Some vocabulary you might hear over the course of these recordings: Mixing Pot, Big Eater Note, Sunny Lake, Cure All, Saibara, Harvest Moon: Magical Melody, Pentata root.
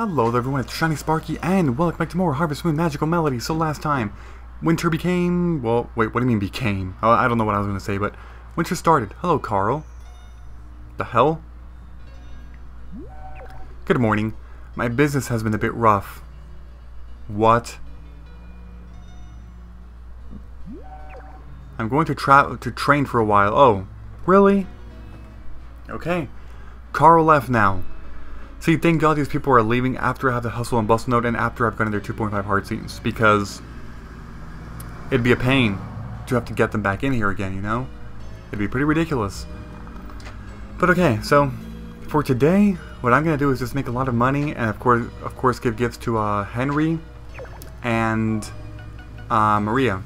Hello there everyone, it's Shiny Sparky, and welcome back to more Harvest Moon Magical Melody. So last time, winter became... well, wait, what do you mean became? I don't know what I was going to say, but winter started. Hello, Carl. The hell? Good morning. My business has been a bit rough. What? I'm going to train for a while. Oh, really? Okay. Carl left now. See, thank God these people are leaving after I have the Hustle and Bustle note and after I've gotten their 2.5 heart seams, because it'd be a pain to have to get them back in here again, you know? It'd be pretty ridiculous. But okay, so for today, what I'm going to do is just make a lot of money and of course give gifts to Henry and Maria.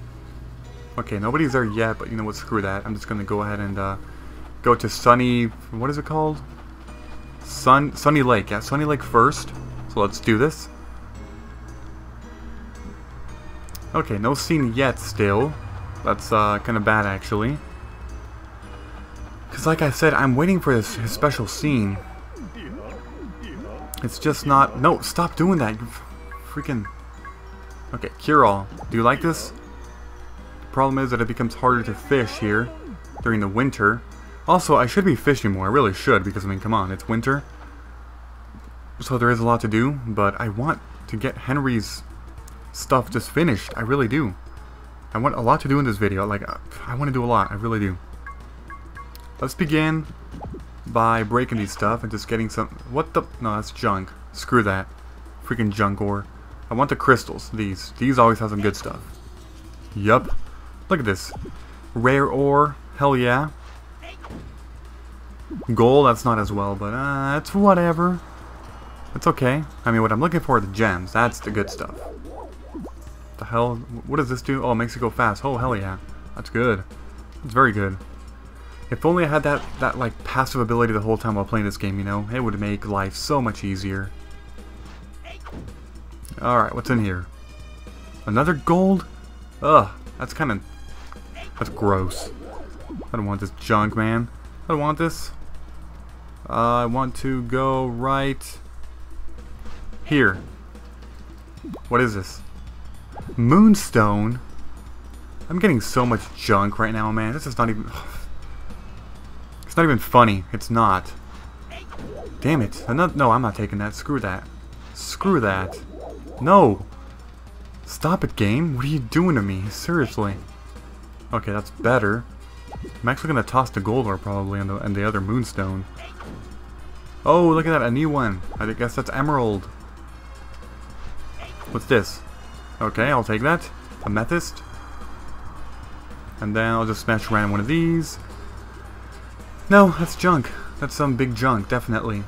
Okay, nobody's there yet, but you know what, screw that. I'm just going to go ahead and go to Sunny... what is it called? Sunny Lake. Yeah, Sunny Lake first. So let's do this. Okay, no scene yet still. That's kind of bad, actually. Because like I said, I'm waiting for this special scene. It's just not... no, stop doing that. You freaking... okay, Cure All. Do you like this? The problem is that it becomes harder to fish here during the winter. Also, I should be fishing more. I really should, because, I mean, come on, it's winter. So there is a lot to do, but I want to get Henry's stuff just finished. I really do. I want a lot to do in this video. Like, I want to do a lot. I really do. Let's begin by breaking these stuff and just getting some... what the... no, that's junk. Screw that. Freaking junk ore. I want the crystals. These. These always have some good stuff. Yup. Look at this. Rare ore. Hell yeah. Gold, that's not as well, but it's whatever. It's okay. I mean, what I'm looking for are the gems. That's the good stuff. The hell? What does this do? Oh, it makes it go fast. Oh, hell yeah. That's good. That's very good. If only I had that like, passive ability the whole time while playing this game, you know? It would make life so much easier. Alright, what's in here? Another gold? Ugh, that's kind of... that's gross. I don't want this junk, man. I don't want this. I want to go right here. What is this? Moonstone? I'm getting so much junk right now, man. This is not even... it's not even funny. It's not. Damn it. No, I'm not taking that. Screw that. Screw that. No! Stop it, game. What are you doing to me? Seriously. Okay, that's better. I'm actually going to toss the gold ore probably and the other moonstone. Oh, look at that, a new one. I guess that's emerald. What's this? Okay, I'll take that. Amethyst. And then I'll just smash around one of these. No, that's junk. That's some big junk, definitely.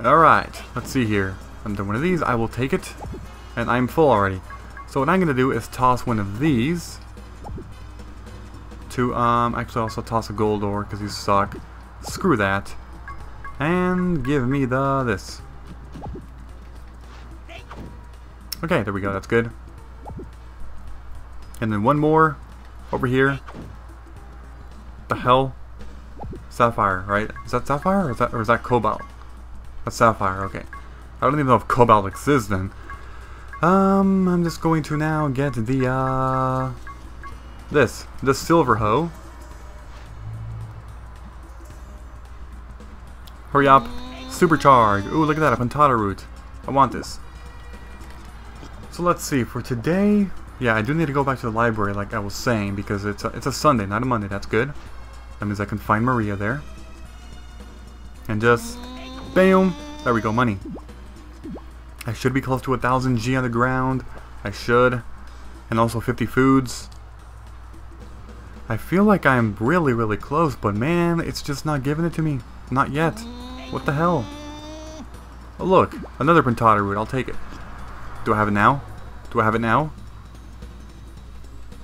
Alright, let's see here. Under one of these, I will take it. And I'm full already. So what I'm going to do is toss one of these. To, actually also toss a gold ore because you suck. Screw that. And give me the this. Okay, there we go, that's good. And then one more over here. The hell? Sapphire, right? Is that sapphire or is that cobalt? That's sapphire, okay. I don't even know if cobalt exists then. I'm just going to now get the the silver hoe. Hurry up. Supercharge. Ooh, look at that, a Pentata root. I want this. So let's see, for today... yeah, I do need to go back to the library, like I was saying, because it's a Sunday, not a Monday. That's good. That means I can find Maria there. And just... bam! There we go, money. I should be close to 1,000 G on the ground. I should. And also 50 foods. I feel like I'm really, really close, but man, it's just not giving it to me. Not yet. What the hell? Oh look, another Pentata root, I'll take it. Do I have it now? Do I have it now?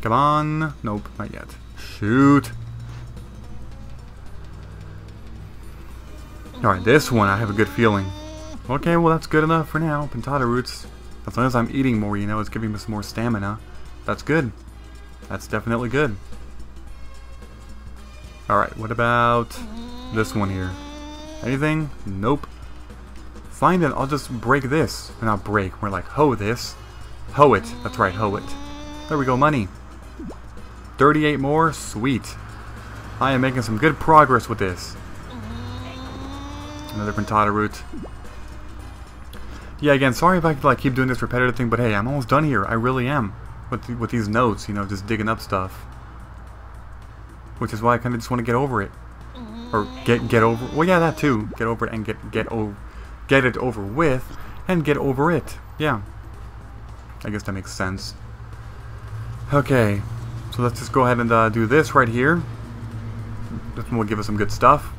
Come on. Nope, not yet. Shoot. Alright, this one I have a good feeling. Okay, well that's good enough for now. Pentata roots. As long as I'm eating more, you know, it's giving me some more stamina. That's good. That's definitely good. Alright, what about this one here? Anything? Nope. Fine, then I'll just break this. Or not break, we're like, hoe this. Hoe it. That's right, hoe it. There we go, money. 38 more, sweet. I am making some good progress with this. Another Pentata root. Yeah, again, sorry if I like keep doing this repetitive thing, but hey, I'm almost done here. I really am with these notes, you know, just digging up stuff. Which is why I kind of just want to get over it, or get over. Well, yeah, that too. Get over it and get it over with, and get over it. Yeah, I guess that makes sense. Okay, so let's just go ahead and do this right here. This one will give us some good stuff.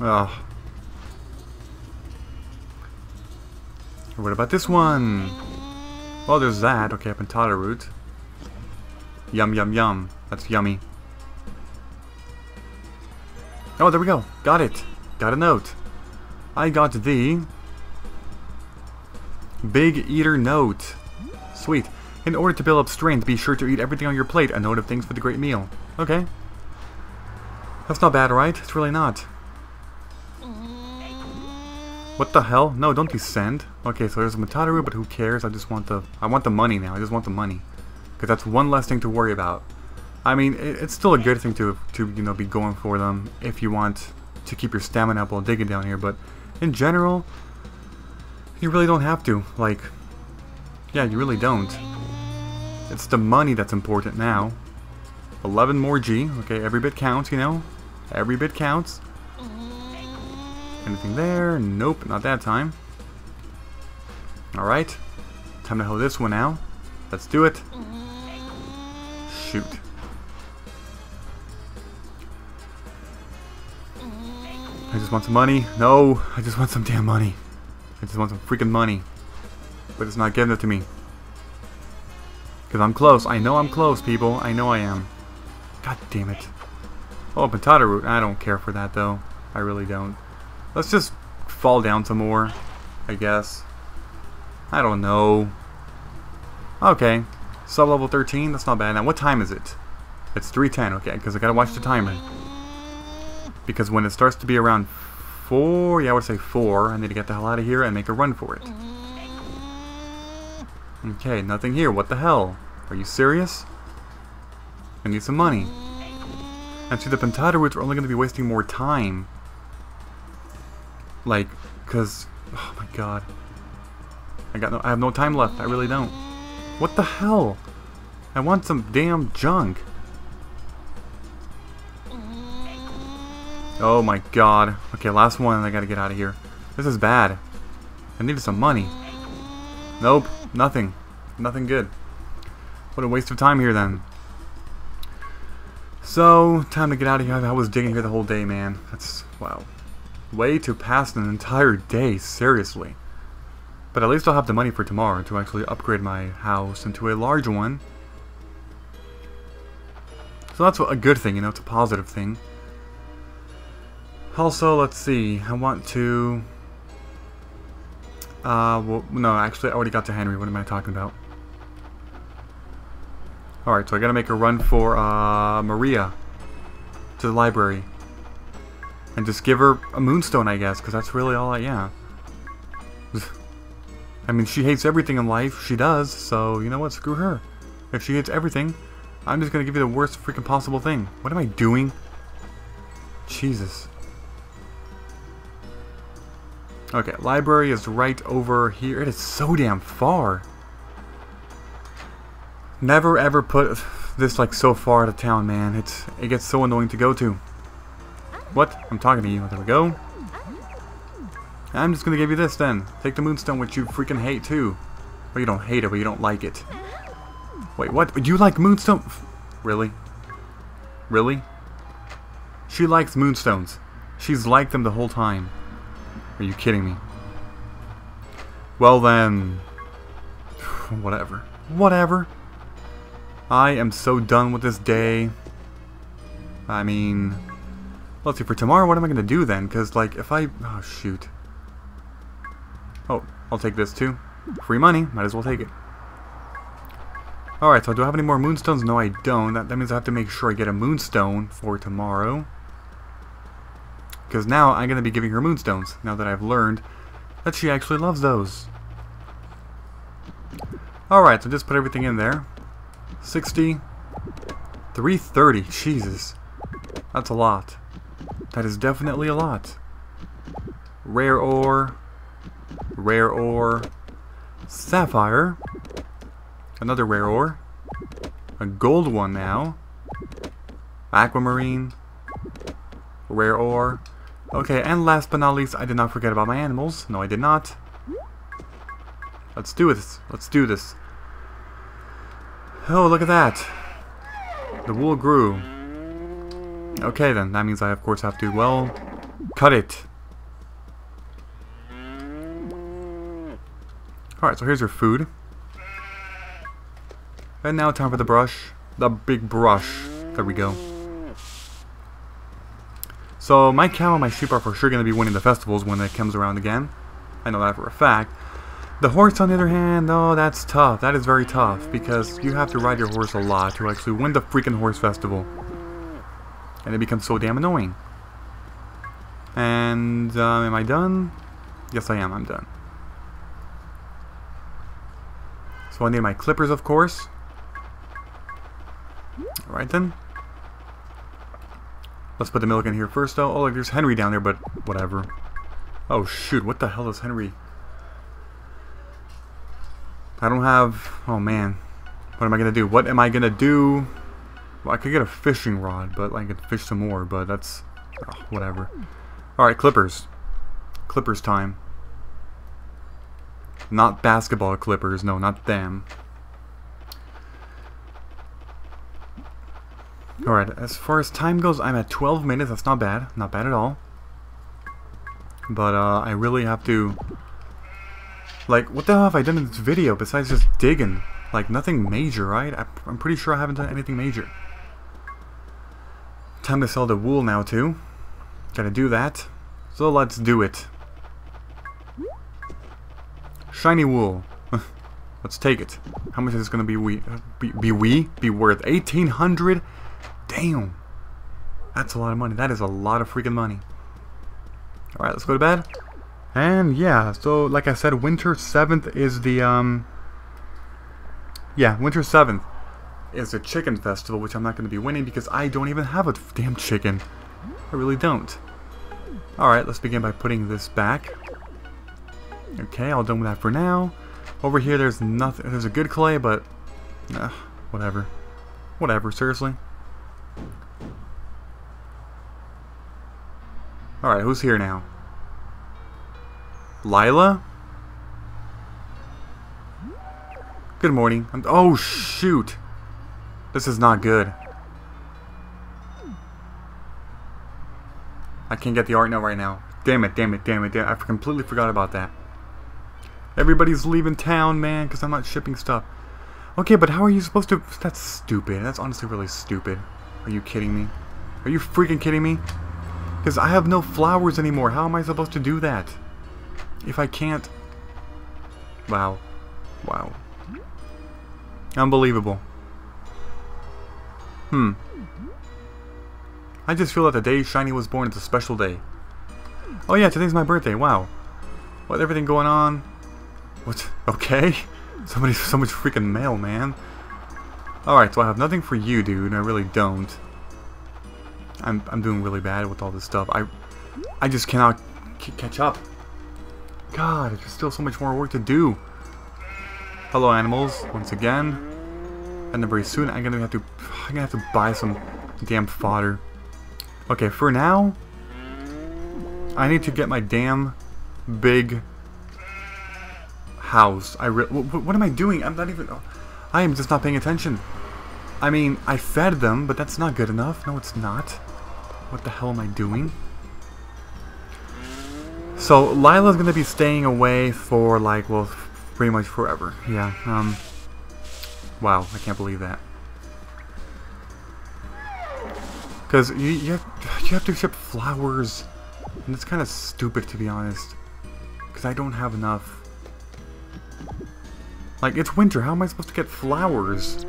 Oh. What about this one? Well, there's that. Okay, a Pentata root. Yum, yum, yum. That's yummy. Oh, there we go. Got it. Got a note. I got the Big Eater Note. Sweet. In order to build up strength, be sure to eat everything on your plate. A note of things for the great meal. Okay. That's not bad, right? It's really not. What the hell? No, don't descend. Okay, so there's a Matata root, but who cares? I want the money now. I just want the money. Because that's one less thing to worry about. I mean, it's still a good thing to you know, be going for them if you want to keep your stamina up while digging down here, but in general, you really don't have to. Like, yeah, you really don't. It's the money that's important now. 11 more G. Okay, every bit counts, you know? Every bit counts. Anything there? Nope, not that time. Alright. Time to hoe this one out. Let's do it. Shoot. I just want some money. No, I just want some damn money. I just want some freaking money. But it's not giving it to me. Because I'm close. I know I'm close, people. I know I am. God damn it. Oh, Pentata root. I don't care for that, though. I really don't. Let's just fall down some more, I guess. I don't know. Okay, sub-level 13, that's not bad. Now, what time is it? It's 3:10, okay, because I gotta watch the timer. Because when it starts to be around 4, yeah, I would say 4, I need to get the hell out of here and make a run for it. Okay, nothing here, what the hell? Are you serious? I need some money. And see, the Pentata roots are only gonna be wasting more time. Like, because, oh my god. I have no time left, I really don't. What the hell? I want some damn junk. Oh my god. Okay, last one and I gotta get out of here. This is bad. I needed some money. Nope, nothing. Nothing good. What a waste of time here then. So, time to get out of here. I was digging here the whole day, man. That's, wow. Way to pass an entire day, seriously. But at least I'll have the money for tomorrow to actually upgrade my house into a large one. So that's a good thing, you know, it's a positive thing. Also, let's see, I want to... well, no, actually I already got to Henry, what am I talking about? Alright, so I gotta make a run for Maria to the library. And just give her a moonstone, I guess, because that's really all I am. I mean, she hates everything in life. She does. So, you know what? Screw her. If she hates everything, I'm just going to give you the worst freaking possible thing. What am I doing? Jesus. Okay, library is right over here. It is so damn far. Never ever put this, like, so far out of town, man. It gets so annoying to go to. What? I'm talking to you. There we go. I'm just gonna give you this then. Take the moonstone, which you freaking hate too. Well, you don't hate it, but you don't like it. Wait, what? You like moonstone? Really? Really? She likes moonstones. She's liked them the whole time. Are you kidding me? Well then... Whatever. Whatever. I am so done with this day. I mean... Let's see, for tomorrow, what am I gonna do then? Because, like, if I... Oh, shoot. Oh, I'll take this too. Free money. Might as well take it. Alright, so do I have any more moonstones? No, I don't. That means I have to make sure I get a moonstone for tomorrow. Because now I'm going to be giving her moonstones, now that I've learned that she actually loves those. Alright, so just put everything in there. 60. 330. Jesus. That's a lot. That is definitely a lot. Rare ore. Rare ore. Sapphire. Another rare ore. A gold one now. Aquamarine. Rare ore. Okay, and last but not least, I did not forget about my animals. No, I did not. Let's do this. Let's do this. Oh, look at that. The wool grew. Okay, then. That means I, of course, have to, well, cut it. Alright, so here's your food. And now time for the brush. The big brush. There we go. So my cow and my sheep are for sure going to be winning the festivals when it comes around again. I know that for a fact. The horse, on the other hand, oh, that's tough. That is very tough, because you have to ride your horse a lot to actually win the freaking horse festival. And it becomes so damn annoying. And, am I done? Yes, I am. I'm done. So I need my clippers, of course. Alright then. Let's put the milk in here first, though. Oh, look, there's Henry down there, but whatever. Oh, shoot. What the hell is Henry? I don't have... Oh, man. What am I going to do? What am I going to do? Well, I could get a fishing rod, but I could fish some more, but that's... Oh, whatever. Alright, clippers. Clippers time. Not basketball clippers. No, not them. Alright, as far as time goes, I'm at 12 minutes. That's not bad. Not bad at all. But, I really have to... Like, what the hell have I done in this video besides just digging? Like, nothing major, right? I'm pretty sure I haven't done anything major. Time to sell the wool now, too. Gotta do that. So let's do it. Shiny wool. Let's take it. How much is this gonna be be worth? 1,800? Damn. That's a lot of money. That is a lot of freaking money. Alright, let's go to bed. And yeah, so like I said, winter 7th is the winter 7th is the chicken festival, which I'm not going to be winning because I don't even have a damn chicken. I really don't. Alright, let's begin by putting this back. Okay, all done with that for now. Over here there's nothing. There's a good clay, but whatever. Whatever, seriously. Alright, who's here now? Lila? Good morning. Oh, shoot. This is not good. I can't get the art note right now. Damn it, damn it, damn it, damn it. I completely forgot about that. Everybody's leaving town, man, because I'm not shipping stuff. Okay, but how are you supposed to... That's stupid. That's honestly really stupid. Are you kidding me? Are you freaking kidding me? Because I have no flowers anymore. How am I supposed to do that? If I can't... Wow. Wow. Unbelievable. I just feel that the day Shiny was born is a special day. Oh yeah, today's my birthday. Wow. With everything going on... What? Okay. So much freaking mail, man. Alright, so I have nothing for you, dude. I really don't. I'm doing really bad with all this stuff. I just cannot catch up. God, there's still so much more work to do. Hello, animals, once again. And then very soon I'm gonna have to buy some damn fodder. Okay, for now, I need to get my damn big house. What am I doing? I'm not even. I am just not paying attention. I mean, I fed them, but that's not good enough. No, it's not. What the hell am I doing? So Lila's gonna be staying away for like, well, pretty much forever. Yeah. Wow, I can't believe that. Cause you have to ship flowers, and it's kind of stupid to be honest. Cause I don't have enough. Like, it's winter. How am I supposed to get flowers?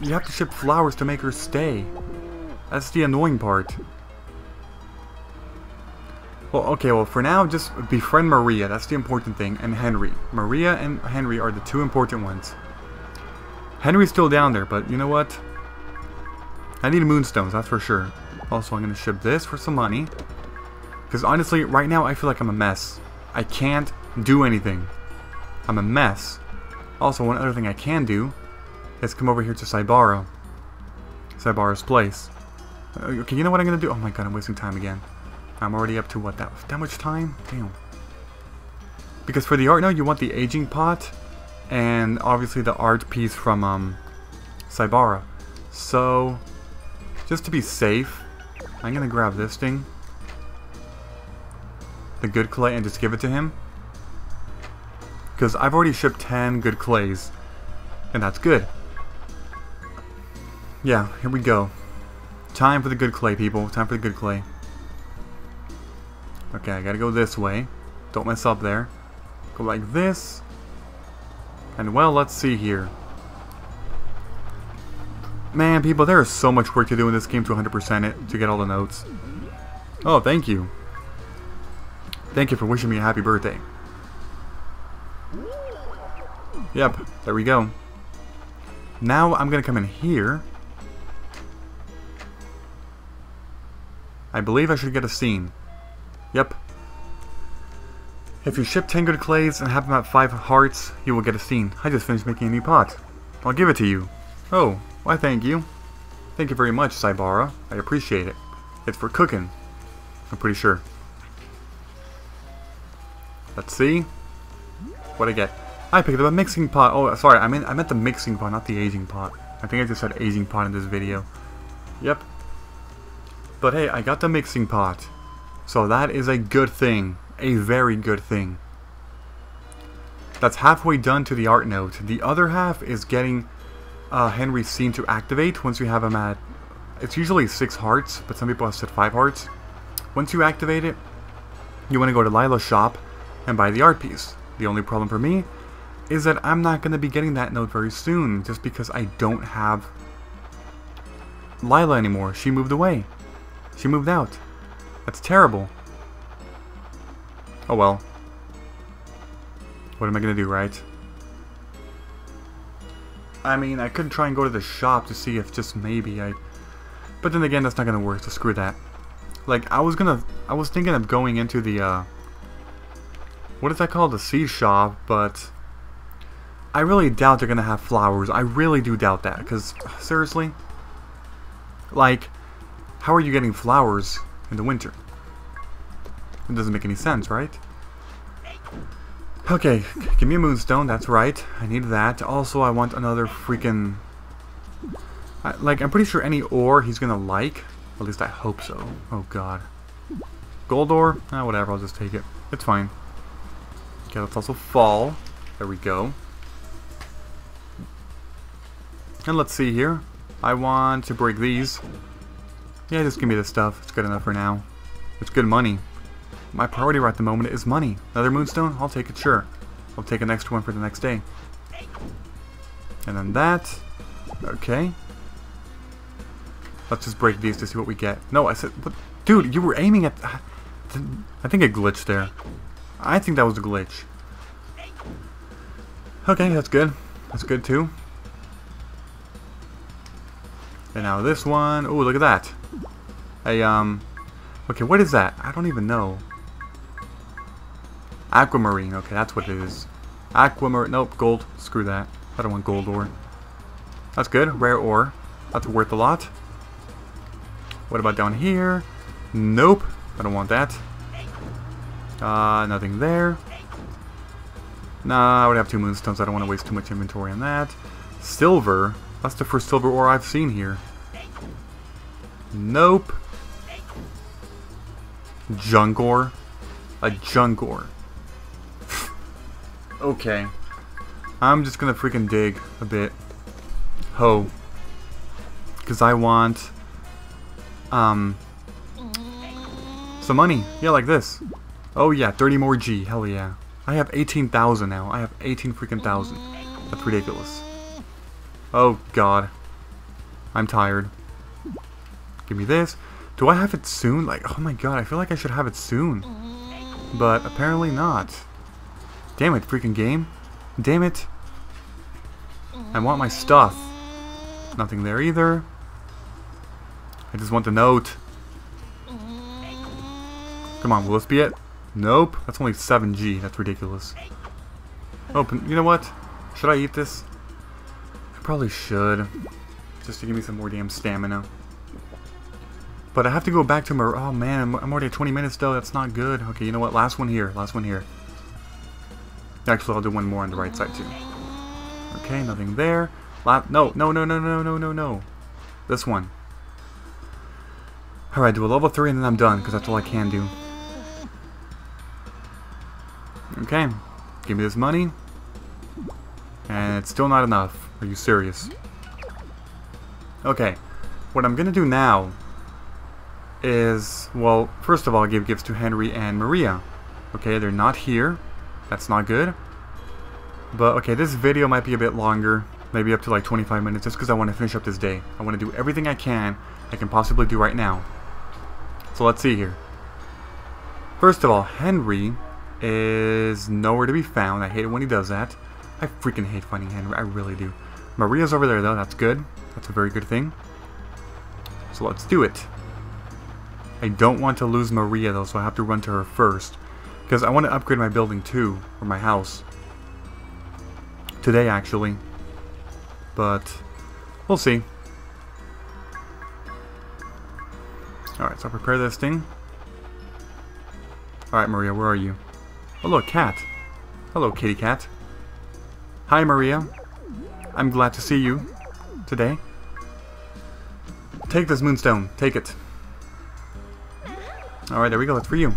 You have to ship flowers to make her stay. That's the annoying part. Well, okay, well, for now, just befriend Maria. That's the important thing. And Henry. Maria and Henry are the two important ones. Henry's still down there, but you know what? I need moonstones, that's for sure. Also, I'm going to ship this for some money. Because honestly, right now, I feel like I'm a mess. I can't do anything. I'm a mess. Also, one other thing I can do is come over here to Saibara. Saibara's place. Okay, you know what I'm going to do? Oh my god, I'm wasting time again. I'm already up to what, that much time? Damn. Because for the art now, you want the aging pot. And obviously the art piece from Saibara. So, just to be safe, I'm going to grab this thing. The good clay and just give it to him. Because I've already shipped 10 good clays. And that's good. Yeah, here we go. Time for the good clay, people. Time for the good clay. Okay, I gotta go this way. Don't mess up there. Go like this. And well, let's see here. Man, people, there is so much work to do in this game to 100% it to get all the notes. Oh, thank you. Thank you for wishing me a happy birthday. Yep, there we go. Now I'm gonna come in here. I believe I should get a scene. Yep. If you ship 10 good clays and have them at 5 hearts, you will get a scene. I just finished making a new pot. I'll give it to you. Oh, why thank you. Thank you very much, Saibara. I appreciate it. It's for cooking. I'm pretty sure. Let's see. What'd I get? I picked up a mixing pot. Oh, sorry, I meant the mixing pot, not the aging pot. I think I just said aging pot in this video. Yep. But hey, I got the mixing pot. So that is a good thing. A very good thing. That's halfway done to the art note. The other half is getting Henry's scene to activate once you have him at... It's usually 6 hearts, but some people have said 5 hearts. Once you activate it, you want to go to Lila's shop and buy the art piece. The only problem for me is that I'm not going to be getting that note very soon just because I don't have Lila anymore. She moved away. She moved out. That's terrible. Oh well. What am I going to do, right? I mean, I could try and go to the shop to see if just maybe I... But then again, that's not going to work, so screw that. Like, I was thinking of going into the, what is that called? The seed shop, but... I really doubt they're going to have flowers. I really do doubt that, because, seriously? Like, how are you getting flowers in the winter? It doesn't make any sense, right? Okay, give me a moonstone, that's right. I need that. Also, I want another freaking... Like, I'm pretty sure any ore he's gonna like. At least I hope so. Oh, God. Gold ore? Ah, whatever, I'll just take it. It's fine. Okay, let's also fall. There we go. And let's see here. I want to break these. Yeah, just give me this stuff. It's good enough for now. It's good money. My priority right at the moment is money. Another moonstone? I'll take it, sure. I'll take an extra one for the next day. And then that. Okay. Let's just break these to see what we get. No, I said... What? Dude, you were aiming at... I think it glitched there. I think that was a glitch. Okay, that's good. That's good, too. And now this one... Ooh, look at that. Okay, what is that? I don't even know. Aquamarine. Okay, that's what it is. Aquamarine. Nope, gold. Screw that. I don't want gold ore. That's good. Rare ore. That's worth a lot. What about down here? Nope. I don't want that. Nothing there. Nah, I would have 2 moonstones. I don't want to waste too much inventory on that. Silver. That's the first silver ore I've seen here. Nope. Junk ore? A junk ore. Okay. I'm just gonna freaking dig a bit. Ho. Because I want... some money. Yeah, like this. Oh yeah, 30 more G. Hell yeah. I have 18,000 now. I have 18 freaking thousand. That's ridiculous. Oh god. I'm tired. Give me this. Do I have it soon? Like, oh my god, I feel like I should have it soon. but apparently not. Damn it, freaking game. Damn it. I want my stuff. Nothing there either. I just want the note. Come on, will this be it? Nope. That's only 7G. That's ridiculous. Open. You know what? Should I eat this? I probably should. Just to give me some more damn stamina. But I have to go back to my... Oh man, I'm already at 20 minutes though. That's not good. Okay, you know what? Last one here. Last one here. Actually, I'll do one more on the right side too. Okay, nothing there. No. This one. Alright, do a level 3 and then I'm done, because that's all I can do. Okay. Give me this money. And it's still not enough. Are you serious? Okay. What I'm going to do now is... Well, first of all, give gifts to Henry and Maria. Okay, they're not here. That's not good. But, okay, this video might be a bit longer. Maybe up to like 25 minutes, just because I want to finish up this day. I want to do everything I can possibly do right now. So let's see here. First of all, Henry is nowhere to be found. I hate it when he does that. I freaking hate finding Henry. I really do. Maria's over there though. That's good. That's a very good thing. So let's do it. I don't want to lose Maria though, so I have to run to her first. Because I want to upgrade my building too, or my house. Today actually. But we'll see. Alright, so I'll prepare this thing. Alright, Maria, where are you? Oh, look, cat. Hello, kitty cat. Hi, Maria. I'm glad to see you today. Take this moonstone. Take it. Alright, there we go. That's for you.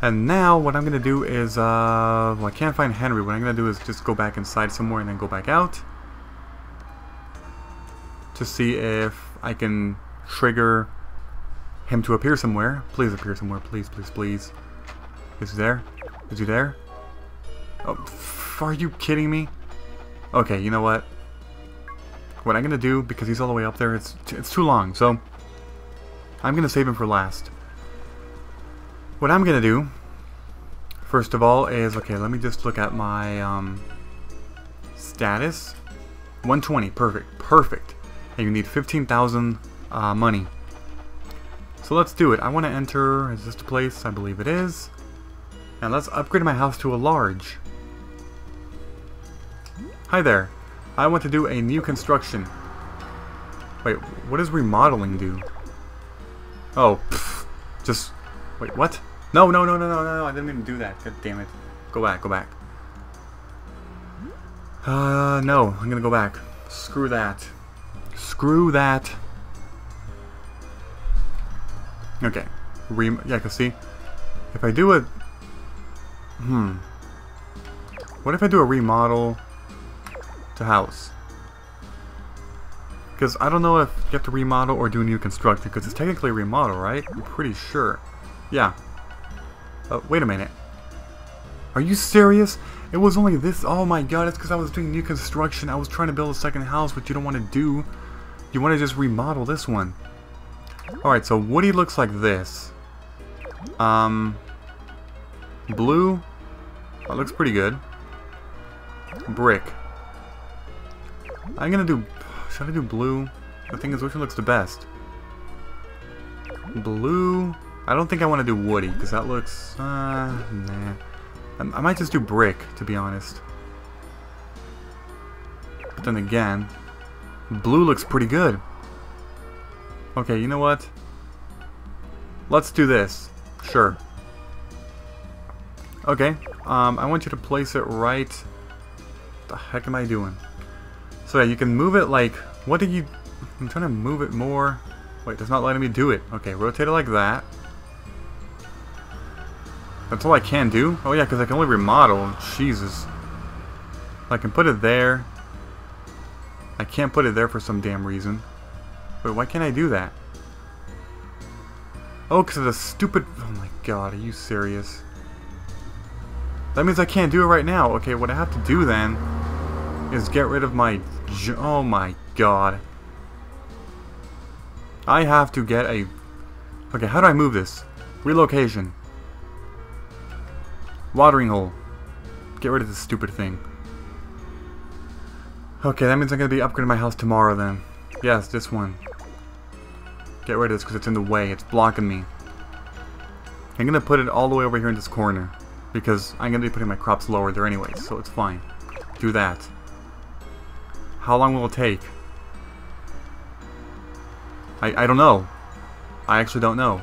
And now, what I'm going to do is... well, I can't find Henry. What I'm going to do is just go back inside somewhere and then go back out. To see if I can trigger... him to appear somewhere. Please appear somewhere. Please, please, please. Is he there? Is he there? Oh, are you kidding me? Okay, you know what? What I'm gonna do, because he's all the way up there, it's too long, so... I'm gonna save him for last. What I'm gonna do, first of all, is... Okay, let me just look at my, status. 120. Perfect. Perfect. And you need 15,000, money. So let's do it. I want to enter... Is this the place? I believe it is. And let's upgrade my house to a large. Hi there. I want to do a new construction. Wait, what does remodeling do? Oh, pfft. Just... Wait, what? No. I didn't even do that. God damn it. Go back, go back. No. I'm gonna go back. Screw that. Screw that. Okay, yeah, I can see. If I do a... What if I do a remodel to house? Because I don't know if you have to remodel or do new construction, because it's technically a remodel, right? I'm pretty sure. Yeah. Oh, wait a minute. Are you serious? It was only this... Oh my god, it's because I was doing new construction. I was trying to build a second house, which you don't want to do. You want to just remodel this one. Alright, so Woody looks like this. Blue. That looks pretty good. Brick. I'm gonna do... Should I do blue? The thing is, which one looks the best? Blue... I don't think I want to do Woody, because that looks... nah. I might just do brick, to be honest. But then again... Blue looks pretty good. Okay, you know what? Let's do this. Sure. Okay, I want you to place it right... What the heck am I doing? So yeah, you can move it like... What did you... I'm trying to move it more... Wait, that's not letting me do it. Okay, rotate it like that. That's all I can do? Oh yeah, because I can only remodel. Jesus. I can put it there. I can't put it there for some damn reason. Wait, why can't I do that? Oh, because of the stupid... Oh my god, are you serious? That means I can't do it right now. Okay, what I have to do then is get rid of my... Oh my god. I have to get a... Okay, how do I move this? Relocation. Watering hole. Get rid of this stupid thing. Okay, that means I'm going to be upgrading my house tomorrow then. Yes, this one. Get rid of this because it's in the way. It's blocking me. I'm going to put it all the way over here in this corner. Because I'm going to be putting my crops lower there anyways, so it's fine. Do that. How long will it take? I don't know. I actually don't know.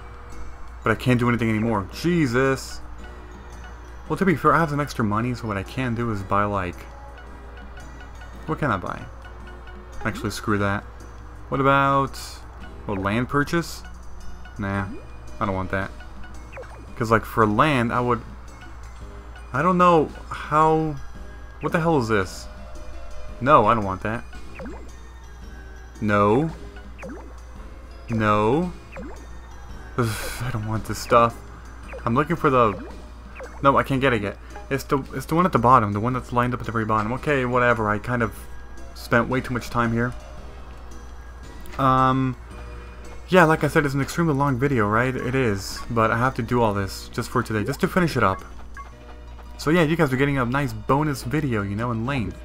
But I can't do anything anymore. Jesus! Well, to be fair, I have some extra money, so what I can do is buy, like... What can I buy? Actually, screw that. What about... Well, land purchase? Nah, I don't want that. Because, like, for land, I would... I don't know how... What the hell is this? No, I don't want that. No. No. Ugh, I don't want this stuff. I'm looking for the... No, I can't get it yet. It's the one at the bottom, the one that's lined up at the very bottom. Okay, whatever, I kind of spent way too much time here. Yeah, like I said, it's an extremely long video, right? It is, but I have to do all this just for today, just to finish it up. So yeah, you guys are getting a nice bonus video, you know, in length.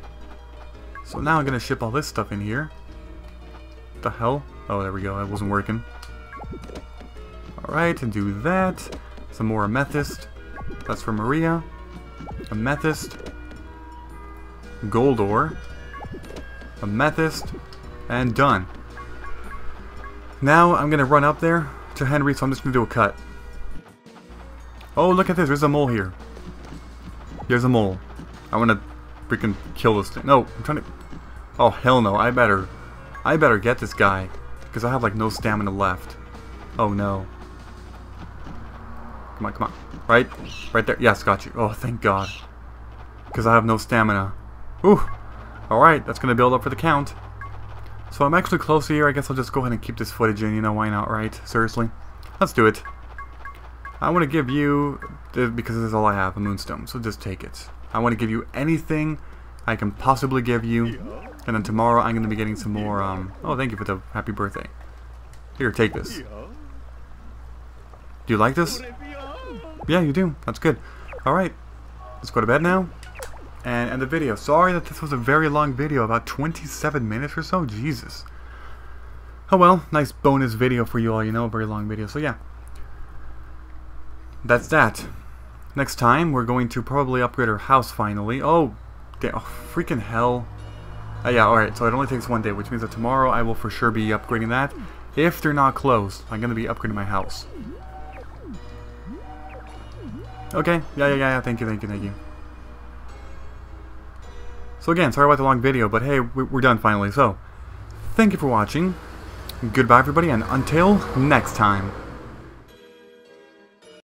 So now I'm gonna ship all this stuff in here. What the hell? Oh, there we go, that wasn't working. Alright, and do that. Some more amethyst. That's for Maria. Amethyst. Gold ore. Amethyst. And done. Now I'm going to run up there to Henry, so I'm just going to do a cut. Oh, look at this. There's a mole here. There's a mole. I want to freaking kill this thing. No, I'm trying to... Oh, hell no. I better get this guy. Because I have, like, no stamina left. Oh, no. Come on, come on. Right? Right there. Yes, got you. Oh, thank God. Because I have no stamina. Ooh. Alright, that's going to build up for the count. So I'm actually close here. I guess I'll just go ahead and keep this footage in. You know, why not, right? Seriously. Let's do it. I want to give you... Because this is all I have, a moonstone. So just take it. I want to give you anything I can possibly give you. And then tomorrow I'm going to be getting some more... Oh, thank you for the happy birthday. Here, take this. Do you like this? Yeah, you do. That's good. Alright, let's go to bed now and end the video. Sorry that this was a very long video, about 27 minutes or so. Jesus. Oh well, nice bonus video for you all, you know, a very long video. So yeah, that's that. Next time, we're going to probably upgrade our house finally. Oh, damn, oh freaking hell. Yeah, alright, so it only takes one day, which means that tomorrow I will for sure be upgrading that. If they're not closed, I'm going to be upgrading my house. Okay, yeah, thank you. So again, sorry about the long video, but hey, we're done finally, so thank you for watching, goodbye everybody, and until next time.